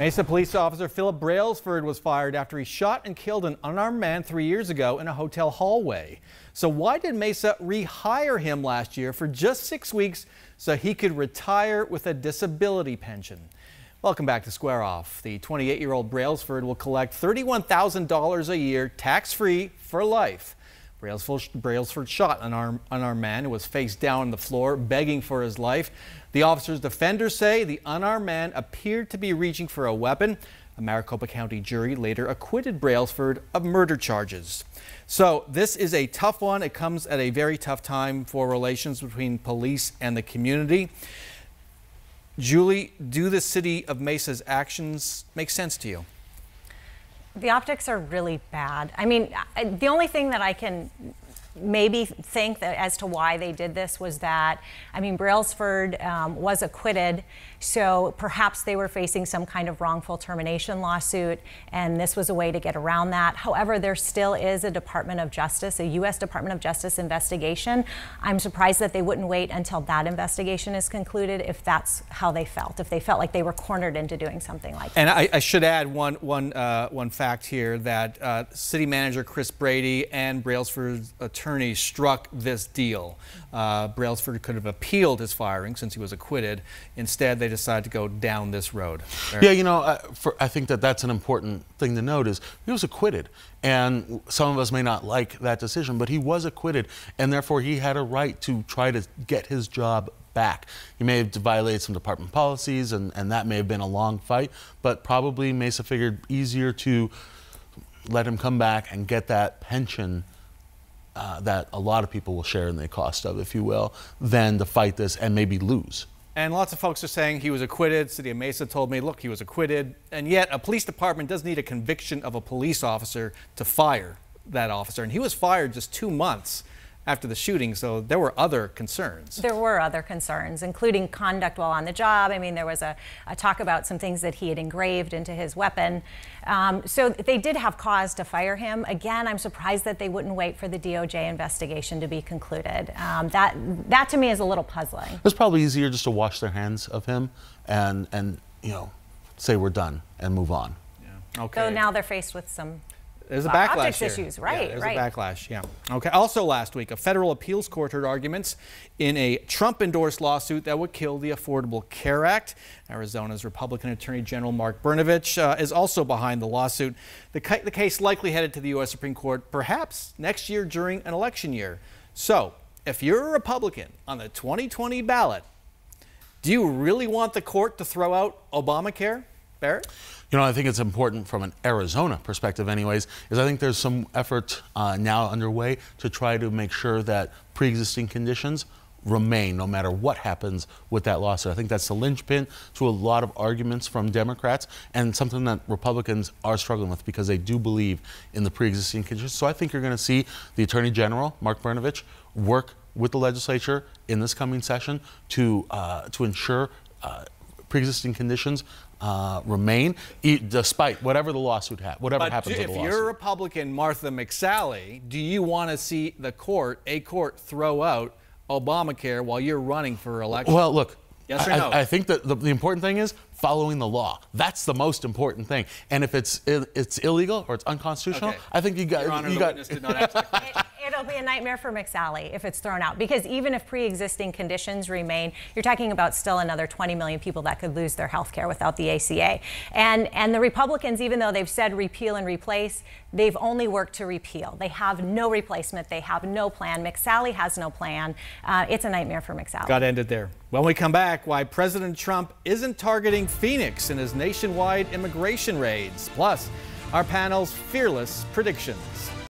Mesa police officer Philip Brailsford was fired after he shot and killed an unarmed man 3 years ago in a hotel hallway. So why did Mesa rehire him last year for just 6 weeks so he could retire with a disability pension? Welcome back to Square Off. The 28-year-old Brailsford will collect $31,000 a year tax-free for life. Brailsford shot an unarmed man who was face down on the floor, begging for his life. The officer's defenders say the unarmed man appeared to be reaching for a weapon. A Maricopa County jury later acquitted Brailsford of murder charges. So this is a tough one. It comes at a very tough time for relations between police and the community. Julie, do the city of Mesa's actions make sense to you? The optics are really bad. I mean, the only thing that I can maybe think that as to why they did this was that, I mean, Brailsford was acquitted, so perhaps they were facing some kind of wrongful termination lawsuit, and this was a way to get around that. However, there still is a Department of Justice, a U.S. Department of Justice investigation. I'm surprised that they wouldn't wait until that investigation is concluded if that's how they felt, if they felt like they were cornered into doing something like that. And I should add one fact here, that City Manager Chris Brady and Brailsford's attorney struck this deal. Brailsford could have appealed his firing since he was acquitted. Instead, they decided to go down this road. Eric? Yeah, you know, I think that's an important thing to note is he was acquitted, and some of us may not like that decision, but he was acquitted, and therefore he had a right to try to get his job back. He may have violated some department policies, and that may have been a long fight, but probably Mesa figured easier to let him come back and get that pension that a lot of people will share in the cost of, if you will, than to fight this and maybe lose. And lots of folks are saying he was acquitted. City of Mesa told me, look, he was acquitted. And yet a police department does need a conviction of a police officer to fire that officer. And he was fired just 2 months after the shooting, so there were other concerns. There were other concerns, including conduct while on the job. I mean, there was a talk about some things that he had engraved into his weapon. So they did have cause to fire him. Again, I'm surprised that they wouldn't wait for the DOJ investigation to be concluded. That to me is a little puzzling. It was probably easier just to wash their hands of him and you know, say we're done and move on. Yeah. Okay. So now they're faced with some. There's a backlash here. Issues, right? Yeah, there's right. A backlash. Yeah. Okay. Also, last week, a federal appeals court heard arguments in a Trump-endorsed lawsuit that would kill the Affordable Care Act. Arizona's Republican Attorney General Mark Brnovich is also behind the lawsuit. The case likely headed to the U.S. Supreme Court, perhaps next year during an election year. So, if you're a Republican on the 2020 ballot, do you really want the court to throw out Obamacare? Barrett? You know, I think it's important from an Arizona perspective anyways, is I think there's some effort now underway to try to make sure that pre-existing conditions remain no matter what happens with that lawsuit. I think that's the linchpin to a lot of arguments from Democrats and something that Republicans are struggling with because they do believe in the pre-existing conditions. So I think you're going to see the Attorney General, Mark Brnovich, work with the legislature in this coming session to ensure pre-existing conditions remain, despite whatever the lawsuit happens to the lawsuit. If you're a Republican, Martha McSally, do you want to see a court throw out Obamacare while you're running for election? Well, look, yes or no? I think that the important thing is following the law. That's the most important thing. And if it's illegal or it's unconstitutional, okay. I think Your Honor, the witness did not ask the question. It'll be a nightmare for McSally if it's thrown out, because even if pre-existing conditions remain, you're talking about still another 20 million people that could lose their health care without the ACA. And the Republicans, even though they've said repeal and replace, they've only worked to repeal. They have no replacement. They have no plan. McSally has no plan. It's a nightmare for McSally. Got ended there. When we come back, why President Trump isn't targeting Phoenix in his nationwide immigration raids. Plus, our panel's fearless predictions.